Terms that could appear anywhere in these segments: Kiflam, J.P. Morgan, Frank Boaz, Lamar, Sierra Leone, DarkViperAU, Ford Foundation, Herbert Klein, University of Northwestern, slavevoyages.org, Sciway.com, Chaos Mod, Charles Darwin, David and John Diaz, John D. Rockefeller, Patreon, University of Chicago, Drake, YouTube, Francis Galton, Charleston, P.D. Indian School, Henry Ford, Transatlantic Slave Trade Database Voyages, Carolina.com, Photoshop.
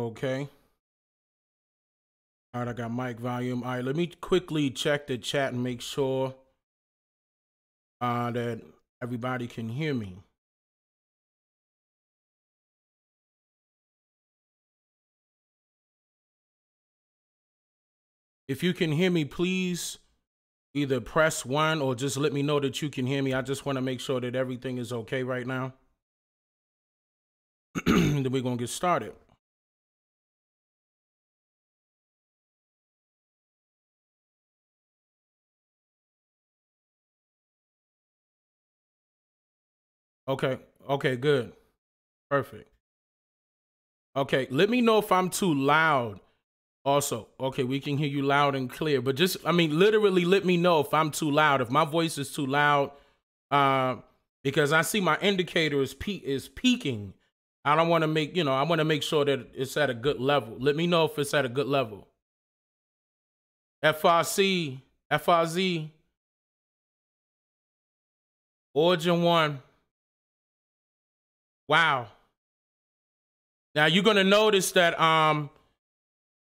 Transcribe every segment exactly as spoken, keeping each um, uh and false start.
Okay. All right, I got mic volume. All right, let me quickly check the chat and make sure uh, that everybody can hear me. If you can hear me, please either press one or just let me know that you can hear me. I just want to make sure that everything is okay right now. Then we're going to get started. Okay. Okay, good. Perfect. Okay. Let me know if I'm too loud. Also, okay, we can hear you loud and clear, but just, I mean, literally let me know if I'm too loud, if my voice is too loud, uh, because I see my indicator is pe is peaking. I don't want to make, you know, I want to make sure that it's at a good level. Let me know if it's at a good level. F R C, F R Z, Origin One. Wow. Now you're going to notice that, um,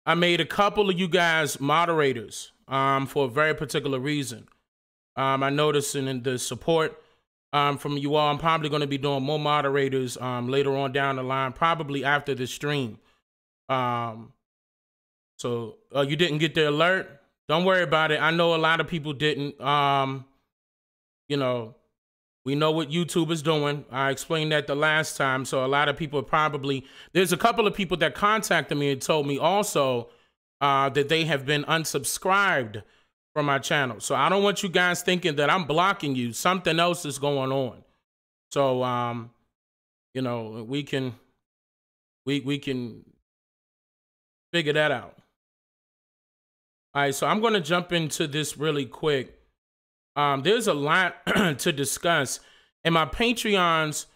I made a couple of you guys moderators um, for a very particular reason. Um, I noticed in, in the support um, from you all, I'm probably going to be doing more moderators um, later on down the line, probably after the stream. Um, so uh, you didn't get the alert. Don't worry about it. I know a lot of people didn't. Um, you know, we know what YouTube is doing. I explained that the last time. So a lot of people probably, there's a couple of people that contacted me and told me also uh, that they have been unsubscribed from my channel. So I don't want you guys thinking that I'm blocking you. Something else is going on. So, um, you know, we can, we, we can figure that out. All right, so I'm going to jump into this really quick. Um, there's a lot to discuss, and my Patreons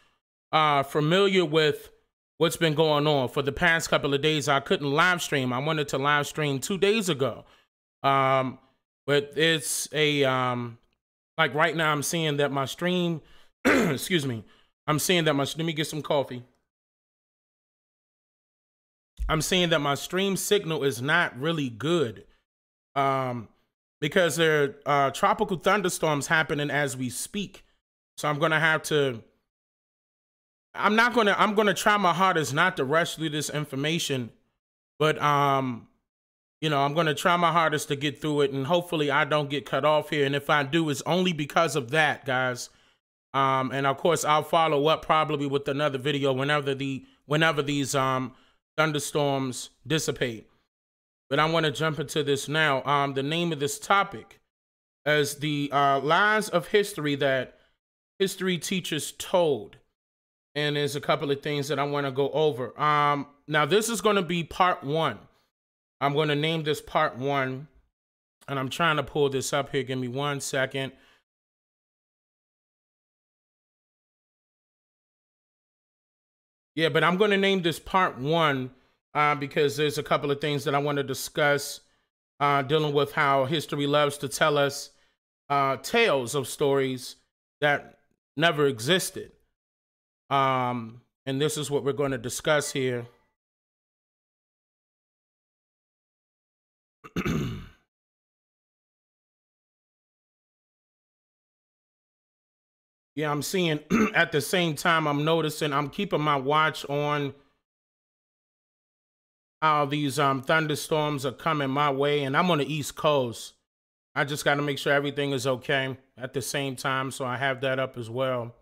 are familiar with what's been going on for the past couple of days. I couldn't live stream. I wanted to live stream two days ago, um, but it's a um, like right now I'm seeing that my stream. excuse me. I'm seeing that my. Let me get some coffee. I'm seeing that my stream signal is not really good. Um. Because there are uh, tropical thunderstorms happening as we speak. So I'm going to have to, I'm not going to, I'm going to try my hardest not to rush through this information, but, um, you know, I'm going to try my hardest to get through it, and hopefully I don't get cut off here. And if I do, it's only because of that, guys. Um, and of course I'll follow up probably with another video whenever the, whenever these, um, thunderstorms dissipate. But I want to jump into this now. Um, the name of this topic is the uh, lies of history that history teachers told. And there's a couple of things that I want to go over. Um, now, this is going to be part one. I'm going to name this part one. And I'm trying to pull this up here. Give me one second. Yeah, but I'm going to name this part one. Uh, because there's a couple of things that I want to discuss uh, dealing with how history loves to tell us uh, tales of stories that never existed. Um, and this is what we're going to discuss here. Yeah, I'm seeing at the same time I'm noticing I'm keeping my watch on how these um, thunderstorms are coming my way, and I'm on the East Coast. I just got to make sure everything is okay at the same time, so I have that up as well.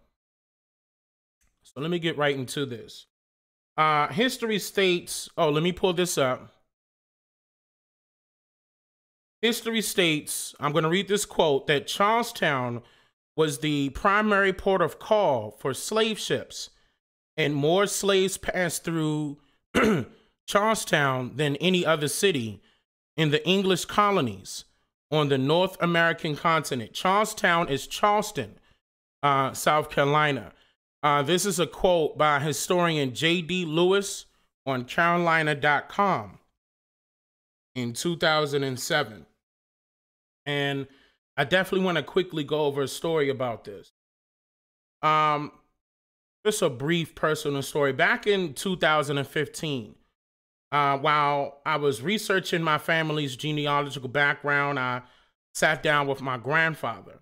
So let me get right into this. Uh, history states, oh, let me pull this up. History states, I'm going to read this quote, that Charlestown was the primary port of call for slave ships, and more slaves passed through Charlestown than any other city in the English colonies on the North American continent. Charlestown is Charleston, uh, South Carolina. Uh, this is a quote by historian J D Lewis on Carolina dot com in two thousand seven. And I definitely want to quickly go over a story about this. Um, just a brief personal story. Back in two thousand fifteen, Uh, while I was researching my family's genealogical background, I sat down with my grandfather.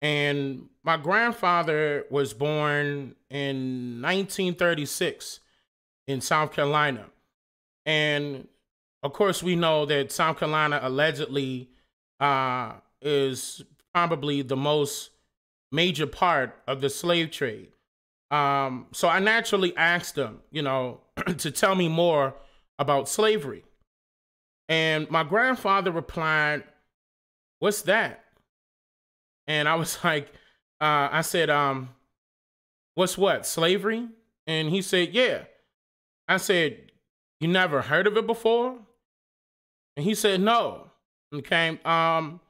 And my grandfather was born in nineteen thirty-six in South Carolina. And of course, we know that South Carolina allegedly uh, is probably the most major part of the slave trade. Um, so I naturally asked him, you know, to tell me more about slavery. And my grandfather replied, "What's that?" And I was like, uh, I said, um, "What's what, slavery?" And he said, "Yeah." I said, "You never heard of it before?" And he said, "No." Okay. Um,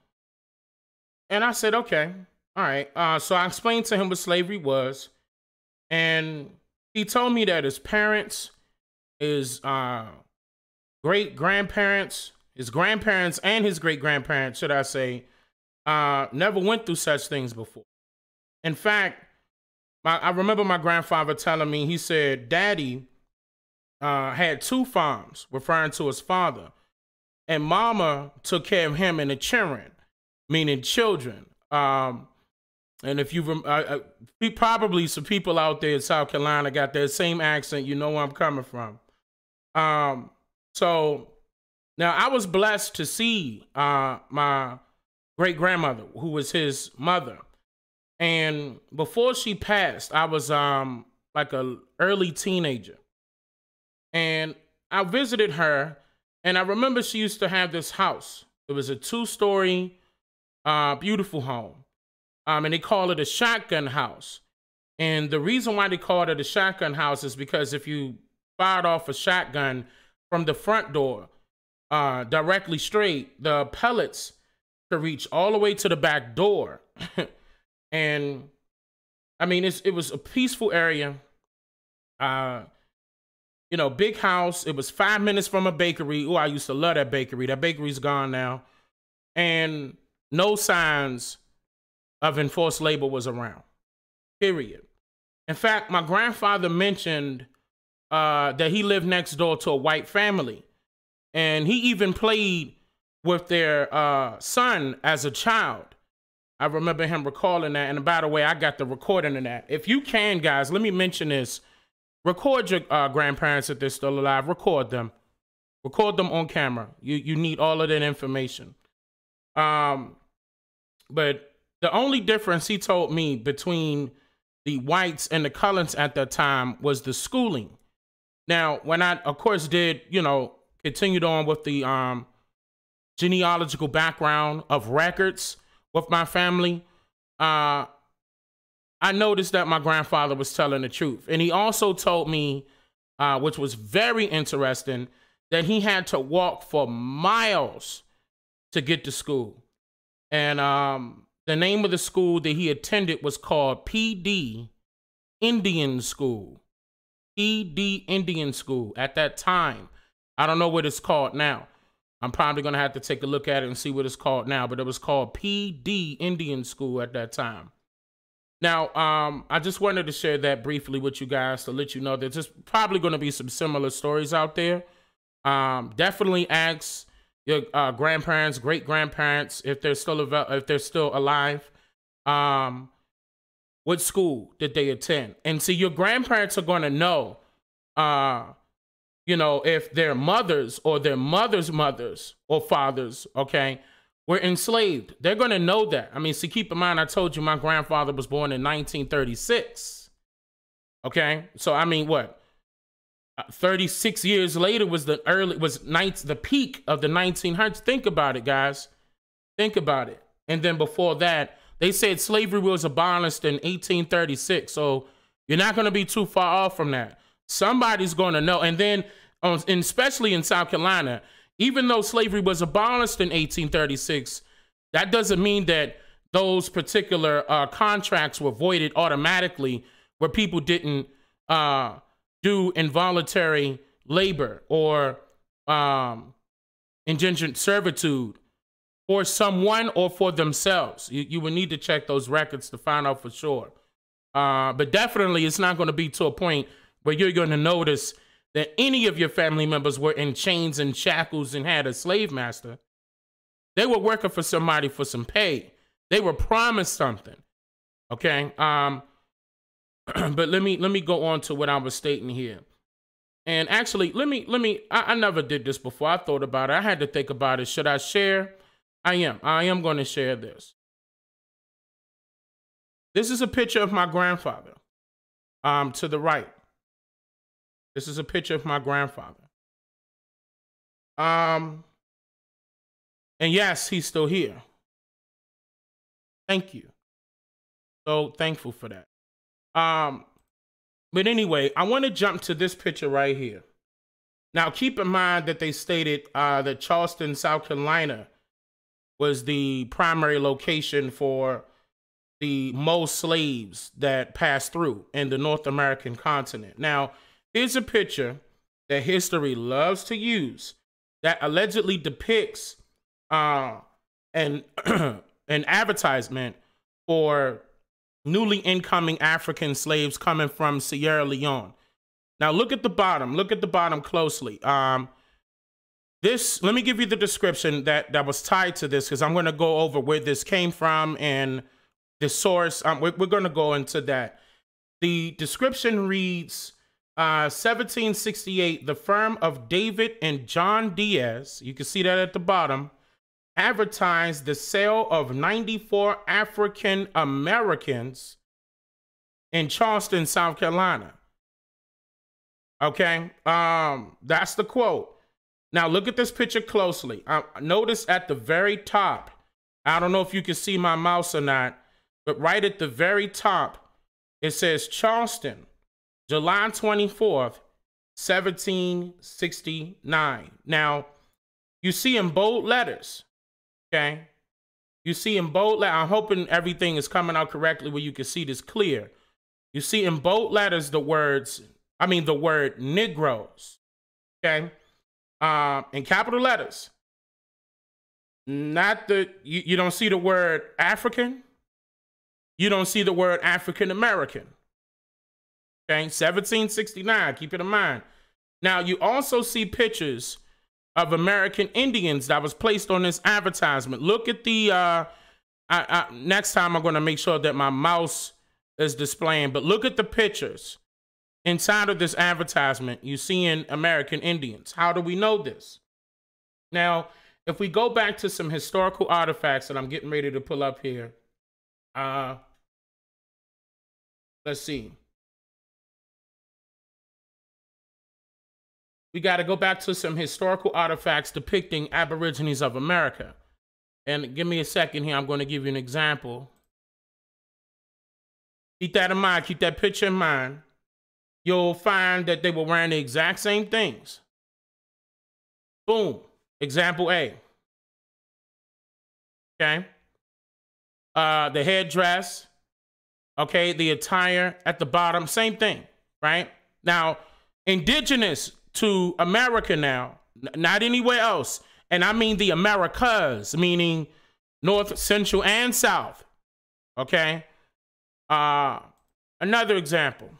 and I said, "Okay, all right." Uh, so I explained to him what slavery was. And he told me that his parents, his uh, great-grandparents, his grandparents and his great-grandparents, should I say, uh, never went through such things before. In fact, my, I remember my grandfather telling me, he said, "Daddy uh, had two farms," referring to his father, "and Mama took care of him and the children," meaning children. Um, and if you, uh, uh, probably some people out there in South Carolina got that same accent, you know where I'm coming from. Um, so now I was blessed to see uh, my great-grandmother, who was his mother. And before she passed, I was um, like an early teenager. And I visited her, and I remember she used to have this house. It was a two-story, uh, beautiful home. Um, and they call it a shotgun house. And the reason why they called it a shotgun house is because if you fired off a shotgun from the front door uh, directly straight, the pellets could reach all the way to the back door. And I mean, it's, it was a peaceful area. Uh, you know, big house. It was five minutes from a bakery. Oh, I used to love that bakery. That bakery's gone now. And no signs of enforced labor was around, period. In fact, my grandfather mentioned uh, that he lived next door to a white family, and he even played with their uh, son as a child. I remember him recalling that, and by the way, I got the recording of that. If you can, guys, let me mention this. Record your uh, grandparents if they're still alive. Record them. Record them on camera. You, you need all of that information. Um, but... The only difference, he told me, between the whites and the coloreds at that time was the schooling. Now, when I, of course, did, you know, continued on with the um, genealogical background of records with my family, uh, I noticed that my grandfather was telling the truth. And he also told me, uh, which was very interesting, that he had to walk for miles to get to school. And, um... the name of the school that he attended was called P D Indian School. P D Indian School at that time. I don't know what it's called now. I'm probably going to have to take a look at it and see what it's called now. But it was called P D Indian School at that time. Now, um, I just wanted to share that briefly with you guys to let you know that there's probably going to be some similar stories out there. Um, definitely ask your uh, grandparents, great grandparents, if they're still if they're still alive, um, what school did they attend? And see, your grandparents are going to know, uh, you know, if their mothers or their mothers' mothers or fathers, okay, were enslaved. They're going to know that. I mean, see, keep in mind, I told you my grandfather was born in nineteen thirty-six. Okay, so I mean, what? Uh, thirty-six years later was the early was nights the peak of the nineteen hundreds. Think about it, guys. Think about it. And then before that, they said slavery was abolished in eighteen thirty-six. So you're not going to be too far off from that. Somebody's going to know. And then, uh, and especially in South Carolina, even though slavery was abolished in eighteen thirty-six, that doesn't mean that those particular uh, contracts were voided automatically, where people didn't. Uh, do involuntary labor or um, indentured servitude for someone or for themselves. You, you would need to check those records to find out for sure. Uh, but definitely it's not going to be to a point where you're going to notice that any of your family members were in chains and shackles and had a slave master. They were working for somebody for some pay. They were promised something. Okay. Um, but let me, let me go on to what I was stating here. And actually, let me, let me, I, I never did this before. I thought about it. I had to think about it. Should I share? I am. I am going to share this. This is a picture of my grandfather, um, to the right. This is a picture of my grandfather. Um, and yes, he's still here. Thank you. So thankful for that. Um, but anyway, I want to jump to this picture right here. Now, keep in mind that they stated uh, that Charleston, South Carolina was the primary location for the most slaves that passed through in the North American continent. Now, here's a picture that history loves to use that allegedly depicts uh, an, an advertisement for newly incoming African slaves coming from Sierra Leone. Now, look at the bottom. Look at the bottom closely. Um, this, let me give you the description that, that was tied to this, because I'm going to go over where this came from and the source. Um, we're we're going to go into that. The description reads... Uh, seventeen sixty-eight, the firm of David and John Diaz, you can see that at the bottom, advertised the sale of ninety-four African Americans in Charleston, South Carolina. Okay, um, that's the quote. Now look at this picture closely. Uh, notice at the very top, I don't know if you can see my mouse or not, but right at the very top, it says Charleston, July twenty-fourth, seventeen sixty-nine. Now, you see in bold letters, okay? You see in bold letters, I'm hoping everything is coming out correctly where you can see this clear. You see in bold letters the words, I mean the word Negroes, okay? Uh, in capital letters. Not the, you, you don't see the word African. You don't see the word African-American. Okay, seventeen sixty-nine, keep it in mind. Now, you also see pictures of American Indians that was placed on this advertisement. Look at the, uh, I, I, next time I'm going to make sure that my mouse is displaying, but look at the pictures inside of this advertisement. You're seeing American Indians. How do we know this? Now, if we go back to some historical artifacts that I'm getting ready to pull up here, uh, let's see. We got to go back to some historical artifacts depicting Aborigines of America. And give me a second here. I'm going to give you an example. Keep that in mind. Keep that picture in mind. You'll find that they were wearing the exact same things. Boom. Example A. Okay. Uh, the headdress. Okay. The attire at the bottom. Same thing. Right? Now, indigenous to America now, not anywhere else. And I mean the Americas, meaning North, Central, and South. Okay? Uh, another example.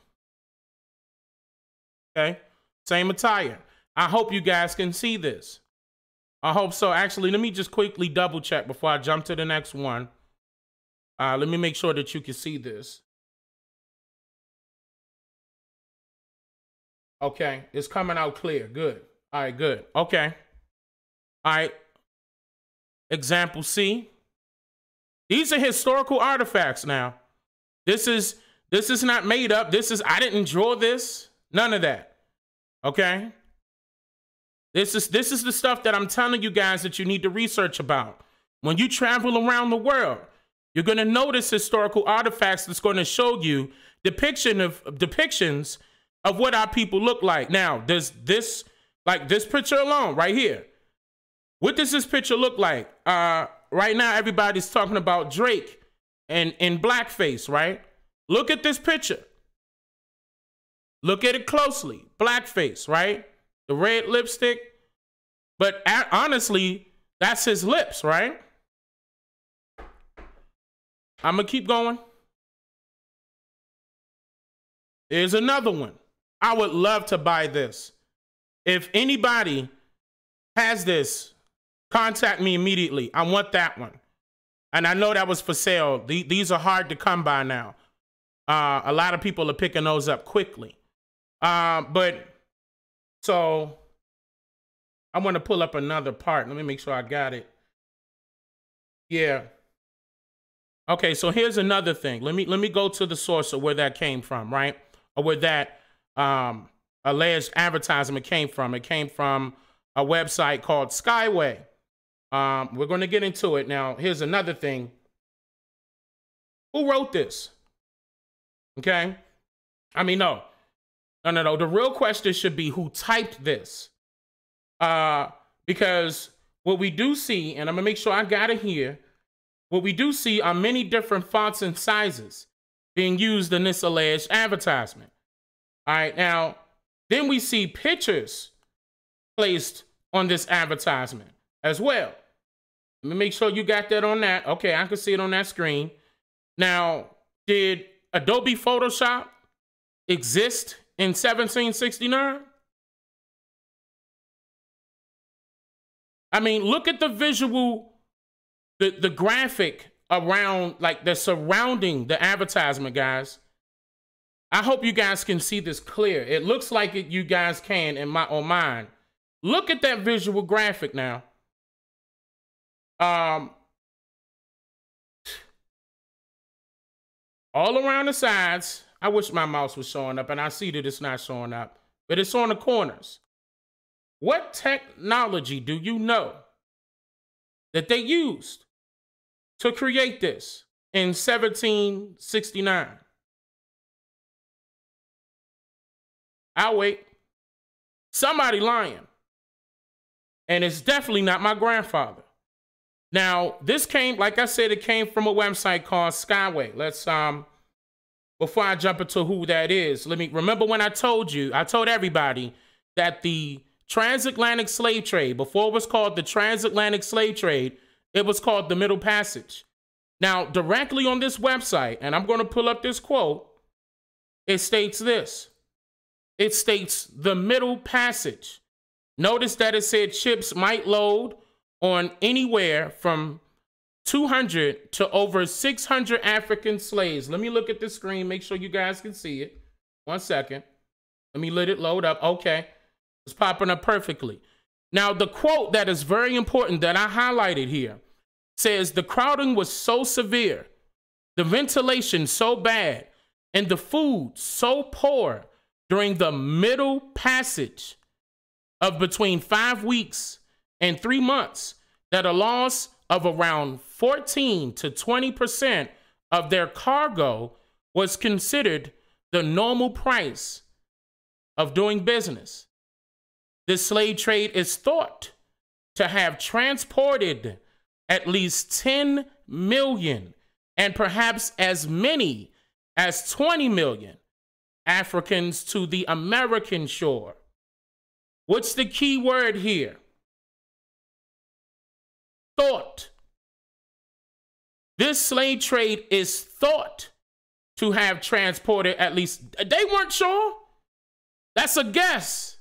Okay? Same attire. I hope you guys can see this. I hope so. Actually, let me just quickly double check before I jump to the next one. Uh, let me make sure that you can see this. Okay, it's coming out clear. Good. All right, good. Okay. All right. Example C. These are historical artifacts now. This is this is not made up. This is I didn't draw this. None of that. Okay? This is this is the stuff that I'm telling you guys that you need to research about. When you travel around the world, you're going to notice historical artifacts that's going to show you depiction of depictions of what our people look like. Now, does this, like this picture alone right here, what does this picture look like? Uh, right now, everybody's talking about Drake and, and blackface, right? Look at this picture. Look at it closely. Blackface, right? The red lipstick. But honestly, that's his lips, right? I'm going to keep going. There's another one. I would love to buy this. If anybody has this, contact me immediately. I want that one. And I know that was for sale. These are hard to come by now. Uh, a lot of people are picking those up quickly. Uh, but so I want to pull up another part. Let me make sure I got it. Yeah. Okay, so here's another thing. Let me let me go to the source of where that came from, right? Or where that um, alleged advertisement came from. It came from a website called Sciway. Um, we're going to get into it now. Here's another thing. Who wrote this? Okay. I mean, no. No, no, no. The real question should be who typed this. Uh, because what we do see, and I'm going to make sure I got it here, what we do see are many different fonts and sizes being used in this alleged advertisement. All right. Now, then we see pictures placed on this advertisement as well. Let me make sure you got that on that. Okay, I can see it on that screen. Now, did Adobe Photoshop exist in seventeen sixty-nine? I mean, look at the visual, the, the graphic around, like the surrounding the advertisement, guys. I hope you guys can see this clear. It looks like it, you guys can in my on mine. Look at that visual graphic now. Um, all around the sides. I wish my mouse was showing up, and I see that it's not showing up, but it's on the corners. What technology do you know that they used to create this in seventeen sixty-nine? I'll wait. Somebody lying. And it's definitely not my grandfather. Now, this came, like I said, it came from a website called Sciway. Let's, um, before I jump into who that is, let me, remember when I told you, I told everybody that the transatlantic slave trade, before it was called the transatlantic slave trade, it was called the Middle Passage. Now, directly on this website, and I'm going to pull up this quote, it states this. It states the Middle Passage. Notice that it said ships might load on anywhere from two hundred to over six hundred African slaves. Let me look at the screen, make sure you guys can see it. One second. Let me let it load up. Okay. It's popping up perfectly. Now, the quote that is very important that I highlighted here says the crowding was so severe, the ventilation so bad, and the food so poor during the Middle Passage of between five weeks and three months that a loss of around fourteen to twenty percent of their cargo was considered the normal price of doing business. The slave trade is thought to have transported at least ten million and perhaps as many as twenty million Africans to the American shore. What's the key word here? Thought. This slave trade is thought to have transported at least, they weren't sure. That's a guess.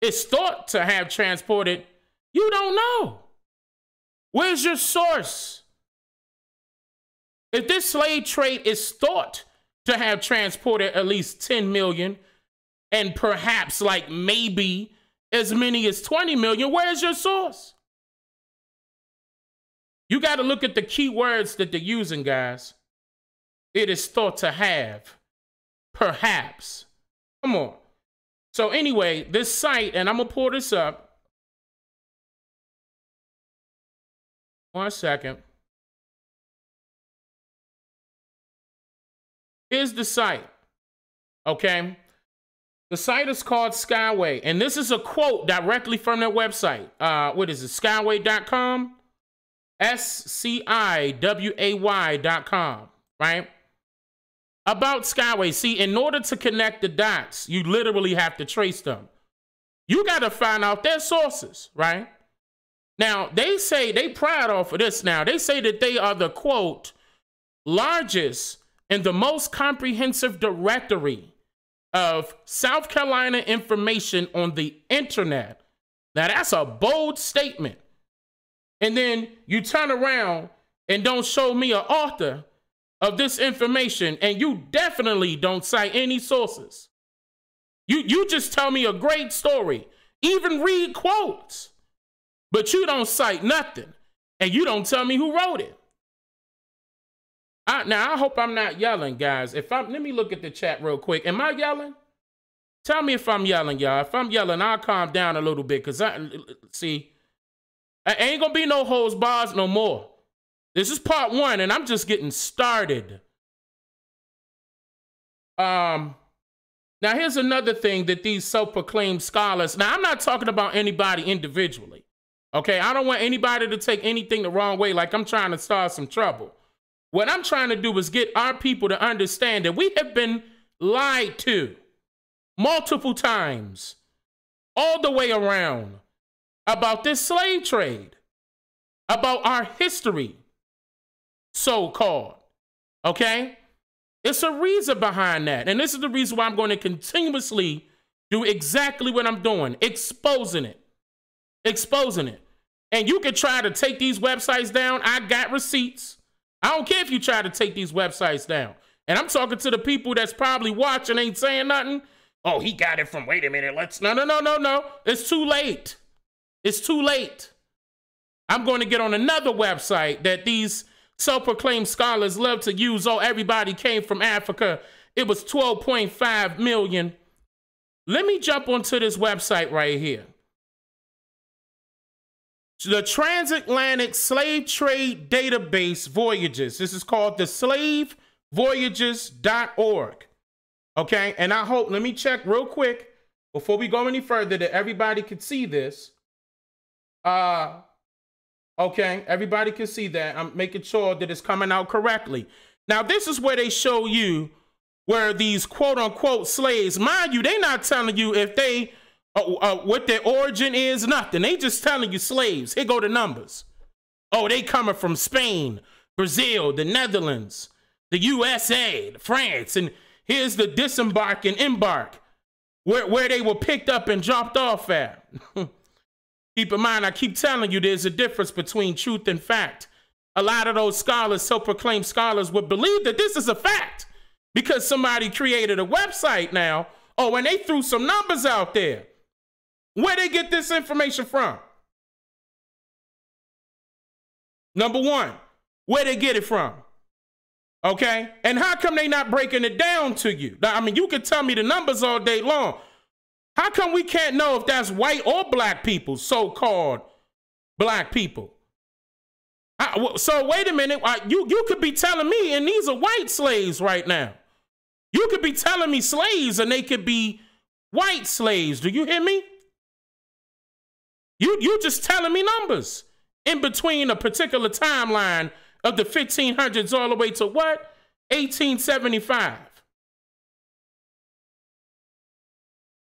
It's thought to have transported. You don't know. Where's your source? If this slave trade is thought to have transported at least ten million and perhaps like maybe as many as twenty million, where's your source? You got to look at the key words that they're using, guys. It is thought to have. Perhaps. Come on. So anyway, this site, and I'm going to pull this up. One second. Here's the site. Okay. The site is called Sciway. And this is a quote directly from their website. Uh, what is it? Sciway dot com? S C I W A Y dot com, right? About Sciway. See, in order to connect the dots, you literally have to trace them. You got to find out their sources, right? Now, they say, they pride off of this now. They say that they are the, quote, largest and the most comprehensive directory of South Carolina information on the internet. Now that's a bold statement. And then you turn around and don't show me an author of this information, and you definitely don't cite any sources. You, you just tell me a great story, even read quotes, but you don't cite nothing, and you don't tell me who wrote it. I, now, I hope I'm not yelling, guys. If I'm, let me look at the chat real quick. Am I yelling? Tell me if I'm yelling, y'all. If I'm yelling, I'll calm down a little bit, because I, see, I ain't going to be no holds bars no more. This is part one, and I'm just getting started. Um, now, here's another thing that these self-proclaimed scholars... Now, I'm not talking about anybody individually, okay? I don't want anybody to take anything the wrong way, like I'm trying to start some trouble. What I'm trying to do is get our people to understand that we have been lied to multiple times, all the way around, about this slave trade, about our history, so-called, okay? It's a reason behind that. And this is the reason why I'm going to continuously do exactly what I'm doing, exposing it, exposing it. And you can try to take these websites down. I got receipts. I don't care if you try to take these websites down. And I'm talking to the people that's probably watching, ain't saying nothing. Oh, he got it from, wait a minute, let's, no, no, no, no, no. It's too late. It's too late. I'm going to get on another website that these self-proclaimed scholars love to use. Oh, everybody came from Africa. It was twelve point five million. Let me jump onto this website right here. The Transatlantic Slave Trade Database Voyages. This is called the slave voyages dot org. Okay, and I hope, let me check real quick before we go any further that everybody could see this. Uh... Okay, everybody can see that. I'm making sure that it's coming out correctly. Now, this is where they show you where these quote-unquote slaves, mind you, they're not telling you if they, uh, uh, what their origin is, nothing. They just telling you slaves. Here go the numbers. Oh, they coming from Spain, Brazil, the Netherlands, the U S A, France, and here's the disembark and embark, where, where they were picked up and dropped off at. Keep in mind, I keep telling you there's a difference between truth and fact. A lot of those scholars, self-proclaimed scholars, would believe that this is a fact because somebody created a website now. Oh, and they threw some numbers out there. Where they get this information from? Number one, where they get it from? Okay? And how come they not breaking it down to you? I mean, you can tell me the numbers all day long. How come we can't know if that's white or black people, so-called black people? I, so wait a minute. I, you, you could be telling me, and these are white slaves right now. You could be telling me slaves, and they could be white slaves. Do you hear me? You, you just telling me numbers in between a particular timeline of the fifteen hundreds all the way to what? eighteen seventy-five.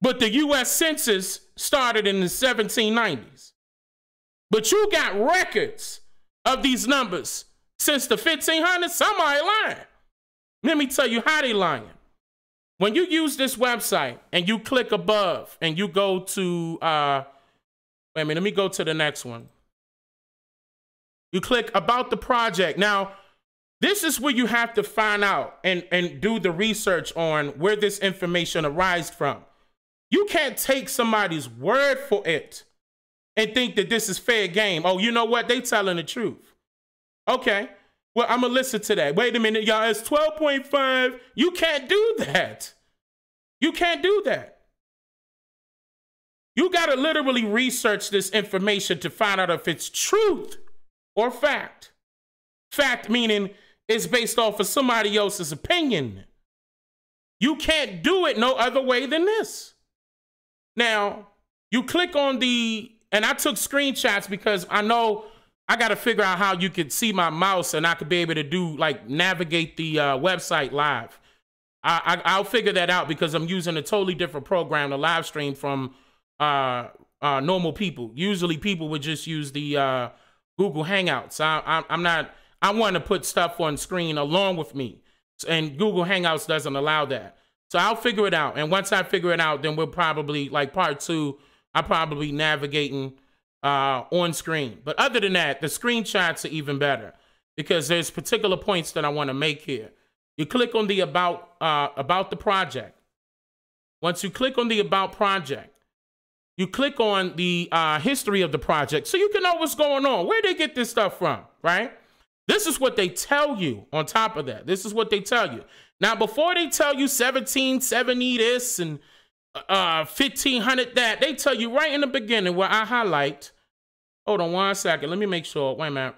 But the U S Census started in the seventeen nineties. But you got records of these numbers since the fifteen hundreds. Somebody lying. Let me tell you how they lying. When you use this website and you click above and you go to, uh, wait a minute, let me go to the next one. You click about the project. Now, this is where you have to find out and, and do the research on where this information arises from. You can't take somebody's word for it and think that this is fair game. Oh, you know what? They telling the truth. Okay. Well, I'm going to listen to that. Wait a minute, y'all. It's twelve point five. You can't do that. You can't do that. You got to literally research this information to find out if it's truth or fact. Fact meaning it's based off of somebody else's opinion. You can't do it no other way than this. Now, you click on the, and I took screenshots because I know I got to figure out how you could see my mouse and I could be able to do, like, navigate the uh, website live. I, I, I'll figure that out because I'm using a totally different program to live stream from uh, uh, normal people. Usually people would just use the uh, Google Hangouts. I, I, I'm not, I want to put stuff on screen along with me, and Google Hangouts doesn't allow that. So I'll figure it out. And once I figure it out, then we'll probably, like part two, I'll probably navigating uh, on screen. But other than that, the screenshots are even better because there's particular points that I want to make here. You click on the about, uh, about the project. Once you click on the about project, you click on the uh, history of the project so you can know what's going on, where they get this stuff from, right? This is what they tell you on top of that. This is what they tell you. Now, before they tell you seventeen seventy this and uh, fifteen hundred that, they tell you right in the beginning where I highlight. Hold on one second. Let me make sure. Wait a minute.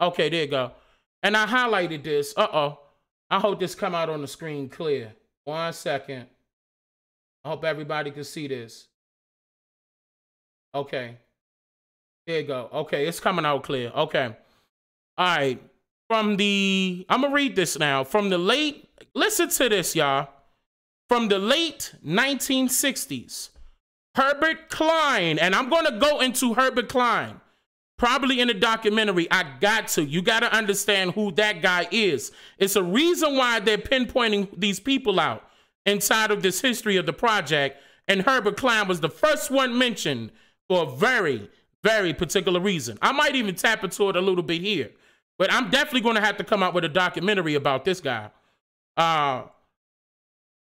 Okay, there you go. And I highlighted this. Uh-oh. I hope this come out on the screen clear. One second. I hope everybody can see this. Okay. There you go. Okay, it's coming out clear. Okay. All right. From the, I'm going to read this now. From the late, listen to this, y'all. From the late nineteen sixties, Herbert Klein, and I'm going to go into Herbert Klein, probably in the documentary. I got to. You got to understand who that guy is. It's a reason why they're pinpointing these people out inside of this history of the project. And Herbert Klein was the first one mentioned for a very, very particular reason. I might even tap into it a little bit here. But I'm definitely going to have to come out with a documentary about this guy. Uh,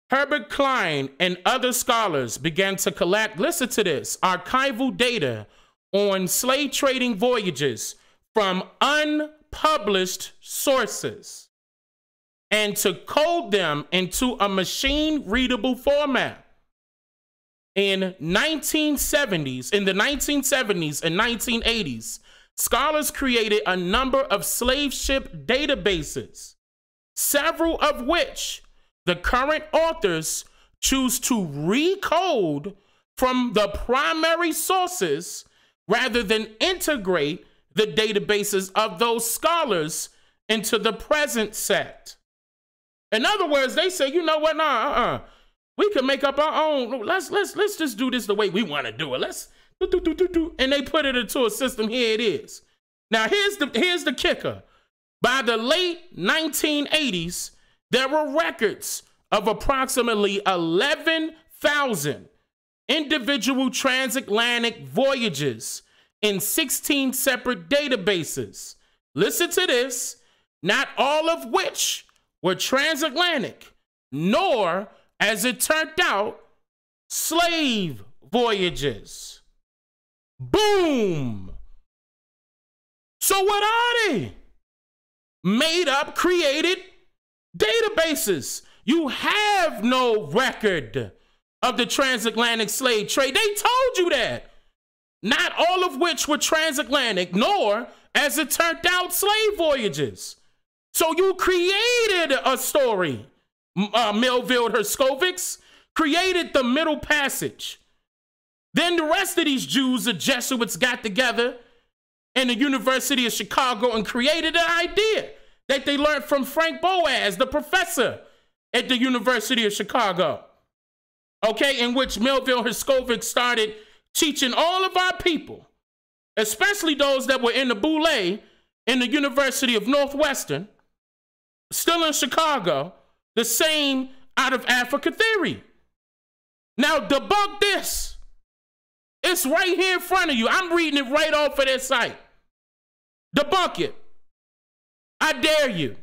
Herbert Klein and other scholars began to collect, listen to this, archival data on slave trading voyages from unpublished sources and to code them into a machine-readable format. In nineteen seventies, in the nineteen seventies and nineteen eighties, scholars created a number of slave ship databases, several of which the current authors choose to recode from the primary sources rather than integrate the databases of those scholars into the present set. In other words, they say, you know what, nah, uh-uh. We can make up our own. Let's, let's, let's just do this the way we want to do it. Let's Do, do, do, do, and they put it into a system. Here it is. Now, here's the, here's the kicker. By the late nineteen eighties, there were records of approximately eleven thousand individual transatlantic voyages in sixteen separate databases. Listen to this. Not all of which were transatlantic, nor, as it turned out, slave voyages. Boom. So what are they? Made up, created databases. You have no record of the transatlantic slave trade. They told you that. Not all of which were transatlantic, nor, as it turned out, slave voyages. So you created a story. Uh, Melville Herskovits created the Middle Passage. Then the rest of these Jews, the Jesuits, got together in the University of Chicago and created an idea that they learned from Frank Boaz, the professor at the University of Chicago, okay, in which Melville Herskovits started teaching all of our people, especially those that were in the boule in the University of Northwestern, still in Chicago, the same out of Africa theory. Now, debunk this. It's right here in front of you. I'm reading it right off of their site. Debunk it. I dare you.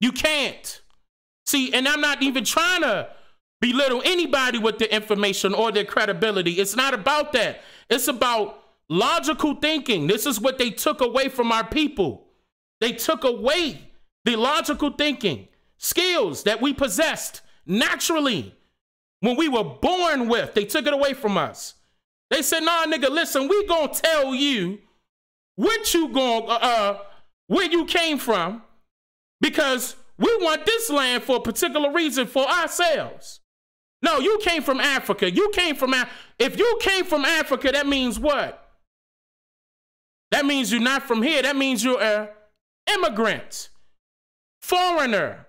You can't. See, and I'm not even trying to belittle anybody with their information or their credibility. It's not about that. It's about logical thinking. This is what they took away from our people. They took away the logical thinking skills that we possessed naturally. When we were born with, they took it away from us. They said, nah, nigga, listen, we gonna tell you what you gonna, uh, where you came from, because we want this land for a particular reason for ourselves. No, you came from Africa. You came from, Af if you came from Africa, that means what? That means you're not from here. That means you're an immigrant, foreigner.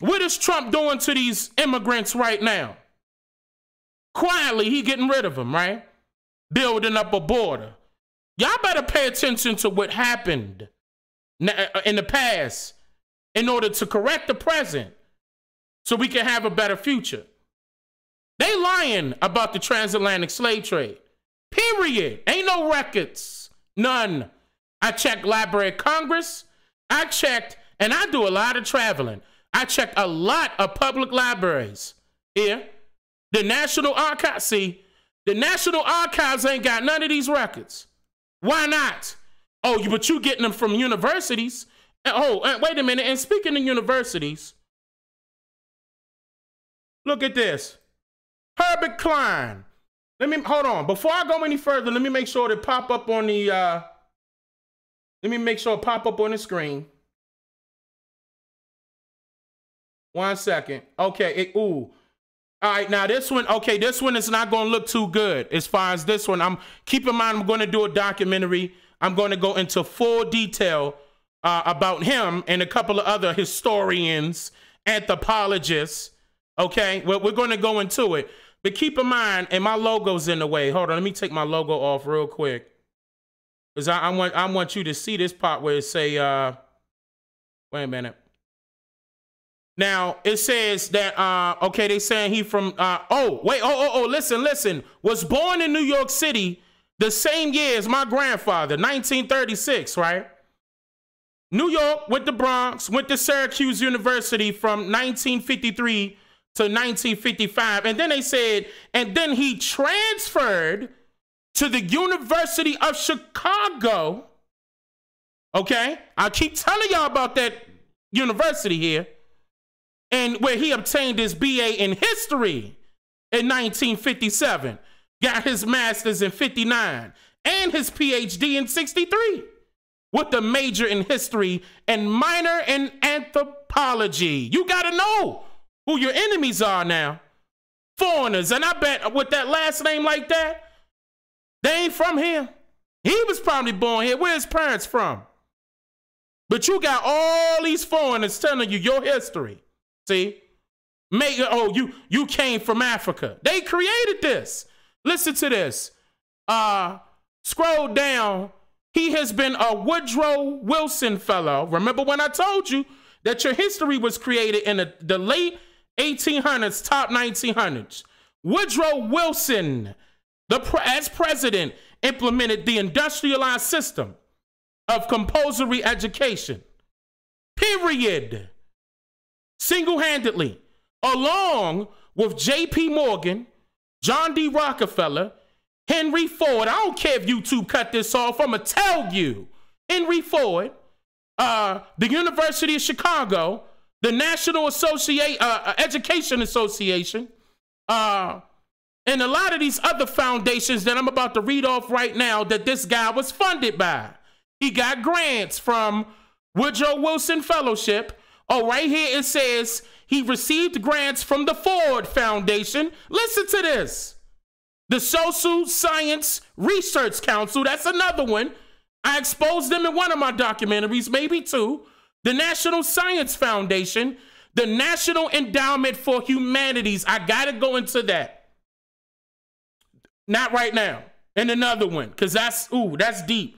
What is Trump doing to these immigrants right now? Quietly, he getting rid of them, right? Building up a border. Y'all better pay attention to what happened in the past in order to correct the present so we can have a better future. They lying about the transatlantic slave trade. Period. Ain't no records. None. I checked Library of Congress. I checked, and I do a lot of traveling. I checked a lot of public libraries here. The National Archives, see, the National Archives ain't got none of these records. Why not? Oh, but you getting them from universities. Oh, wait a minute. And speaking of universities, look at this. Herbert Klein. Let me, hold on. Before I go any further, let me make sure it pop up on the, uh, let me make sure it pop up on the screen. One second. Okay. It, ooh. All right. Now this one, okay, this one is not going to look too good as far as this one. I'm, keep in mind, I'm going to do a documentary. I'm going to go into full detail uh, about him and a couple of other historians, anthropologists. Okay, well, we're going to go into it, but keep in mind, and my logo's in the way. Hold on, let me take my logo off real quick, because I, I want I want you to see this part where it say, uh, wait a minute. Now it says that uh, okay, they saying he from uh, oh wait oh oh oh listen listen was born in New York City the same year as my grandfather, nineteen thirty-six, right? New York with the Bronx, went to Syracuse University from nineteen fifty-three. To nineteen fifty-five, and then they said, and then he transferred to the University of Chicago. Okay, I keep telling y'all about that university here, and where he obtained his B A in history in nineteen fifty-seven, got his master's in fifty-nine, and his P H D in sixty-three, with a major in history and minor in anthropology. You gotta know who your enemies are now. Foreigners. And I bet with that last name like that, they ain't from here. He was probably born here. Where his parents from? But you got all these foreigners telling you your history. See? Make, oh, you, you came from Africa. They created this. Listen to this. Uh, scroll down. He has been a Woodrow Wilson fellow. Remember when I told you that your history was created in the, the late eighteen hundreds, top nineteen hundreds. Woodrow Wilson, the pre as president, implemented the industrialized system of compulsory education, period, single-handedly, along with J P. Morgan, John D. Rockefeller, Henry Ford. I don't care if YouTube cut this off. I'm going to tell you, Henry Ford, Uh, the University of Chicago, the National Associate, uh, Education Association, uh, and a lot of these other foundations that I'm about to read off right now that this guy was funded by. He got grants from Woodrow Wilson Fellowship. Oh, right here it says he received grants from the Ford Foundation. Listen to this. The Social Science Research Council, that's another one. I exposed them in one of my documentaries, maybe two. The National Science Foundation, the National Endowment for Humanities. I got to go into that. Not right now. And another one, because that's, ooh, that's deep.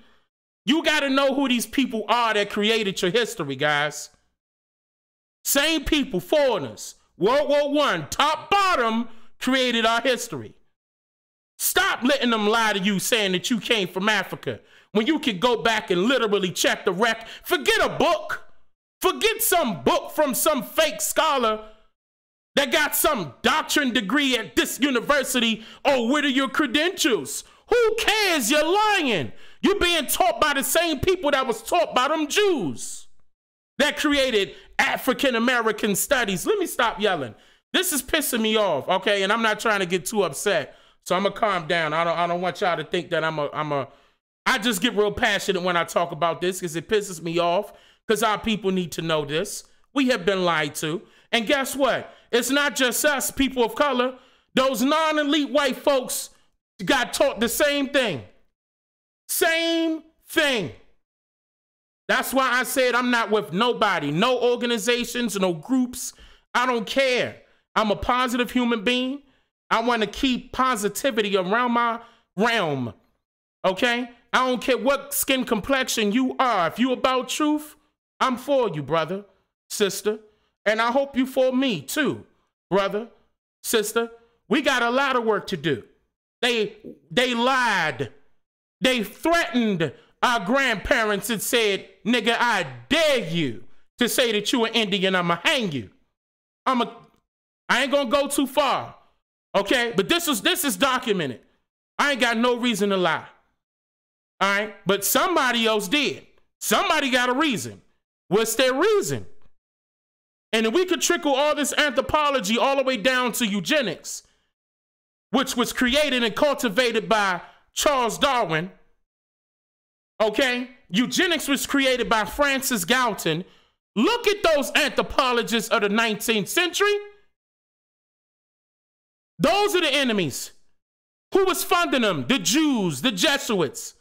You got to know who these people are that created your history, guys. Same people, foreigners. World War One, top bottom, created our history. Stop letting them lie to you saying that you came from Africa, when you can go back and literally check the record. Forget a book. Forget some book from some fake scholar that got some doctorate degree at this university. Oh, what are your credentials? Who cares? You're lying. You're being taught by the same people that was taught by them Jews that created African-American studies. Let me stop yelling. This is pissing me off, okay? And I'm not trying to get too upset, so I'm going to calm down. I don't, I don't want y'all to think that I'm a... I'm a I just get real passionate when I talk about this because it pisses me off, because our people need to know this. We have been lied to. And guess what? It's not just us, people of color. Those non-elite white folks got taught the same thing. Same thing. That's why I said I'm not with nobody, no organizations, no groups. I don't care. I'm a positive human being. I want to keep positivity around my realm. Okay? I don't care what skin complexion you are. If you about truth, I'm for you, brother, sister. And I hope you for me too, brother, sister. We got a lot of work to do. They, they lied. They threatened our grandparents and said, nigga, I dare you to say that you an Indian. I'm going to hang you. I'm a, I ain't going to go too far. Okay. But this is, this is documented. I ain't got no reason to lie. All right. But somebody else did. Somebody got a reason. What's their reason? And if we could trickle all this anthropology all the way down to eugenics, which was created and cultivated by Charles Darwin. Okay. Eugenics was created by Francis Galton. Look at those anthropologists of the nineteenth century. Those are the enemies. Who was funding them? The Jews, the Jesuits.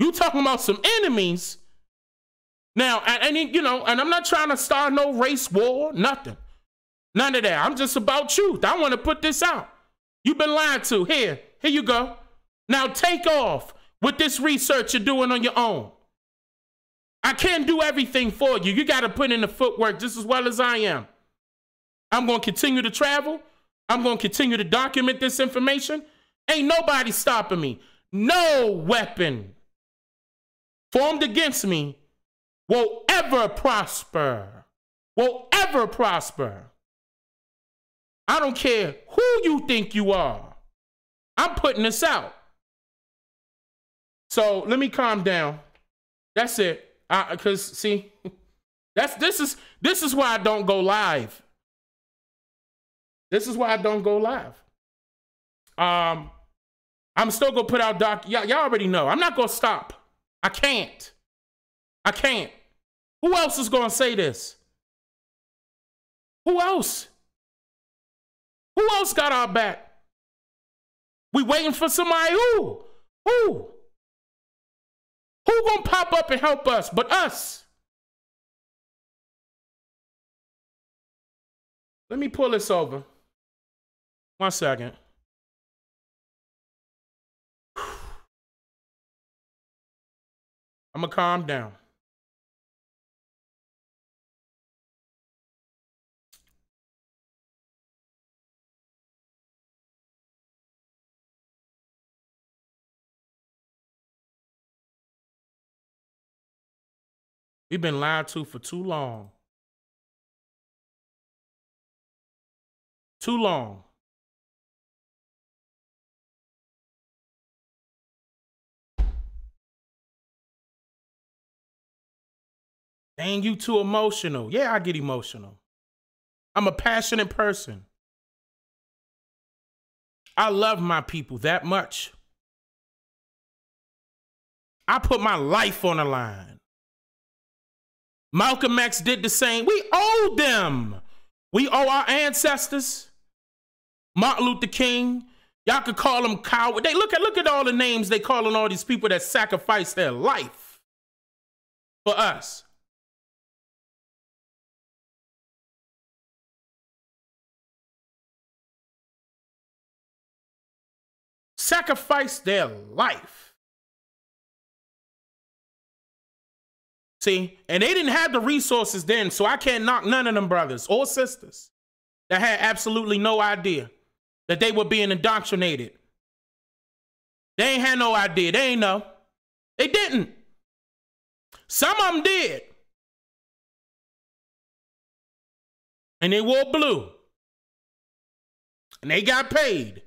You talking about some enemies. Now, and, and you know, and I'm not trying to start no race war, nothing. None of that. I'm just about truth. I want to put this out. You've been lied to. Here, here you go. Now take off with this research you're doing on your own. I can't do everything for you. You got to put in the footwork just as well as I am. I'm going to continue to travel. I'm going to continue to document this information. Ain't nobody stopping me. No weapon formed against me will ever prosper. Will ever prosper. I don't care who you think you are. I'm putting this out. So let me calm down. That's it. I, cause see, that's this is this is why I don't go live. This is why I don't go live. Um, I'm still gonna put out doc. Y'all already know. I'm not gonna stop. I can't. I can't. Who else is gonna say this? Who else? Who else got our back? We waiting for somebody who, who. Who gonna pop up and help us but us? Let me pull this over. One second. I'm gonna calm down. We've been lied to for too long. Too long. Dang, you too emotional. Yeah, I get emotional. I'm a passionate person. I love my people that much. I put my life on the line. Malcolm X did the same. We owe them. We owe our ancestors. Martin Luther King. Y'all could call them coward. They look at look at all the names they calling all these people that sacrificed their life for us. Sacrificed their life. See, and they didn't have the resources then, so I can't knock none of them brothers or sisters that had absolutely no idea that they were being indoctrinated. They ain't had no idea. They ain't know. They didn't. Some of them did. And they wore blue. And they got paid.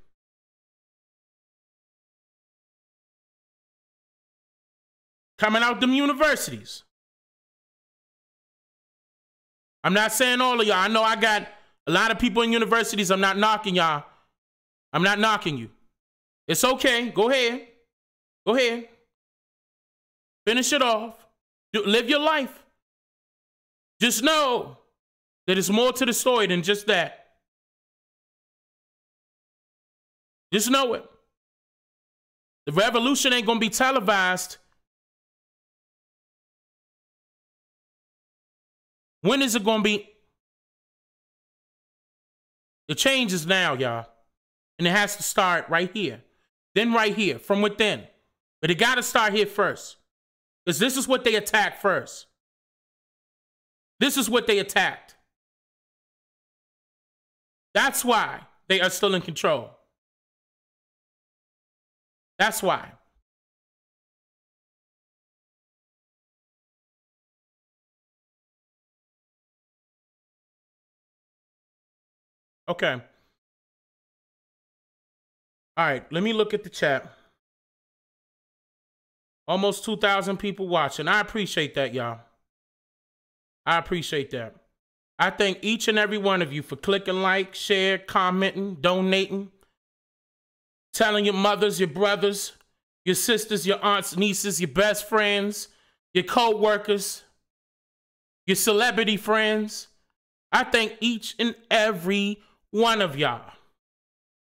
Coming out them universities. I'm not saying all of y'all. I know I got a lot of people in universities. I'm not knocking y'all. I'm not knocking you. It's okay. Go ahead. Go ahead. Finish it off. Do, live your life. Just know that it's more to the story than just that. Just know it. The revolution ain't going to be televised. When is it going to be? The change is now, y'all. And it has to start right here. Then right here, from within. But it got to start here first. Because this is what they attacked first. This is what they attacked. That's why they are still in control. That's why. Okay. All right, let me look at the chat. Almost two thousand people watching. I appreciate that, y'all. I appreciate that. I thank each and every one of you for clicking like, share, commenting, donating, telling your mothers, your brothers, your sisters, your aunts, nieces, your best friends, your co-workers, your celebrity friends. I thank each and every one of y'all.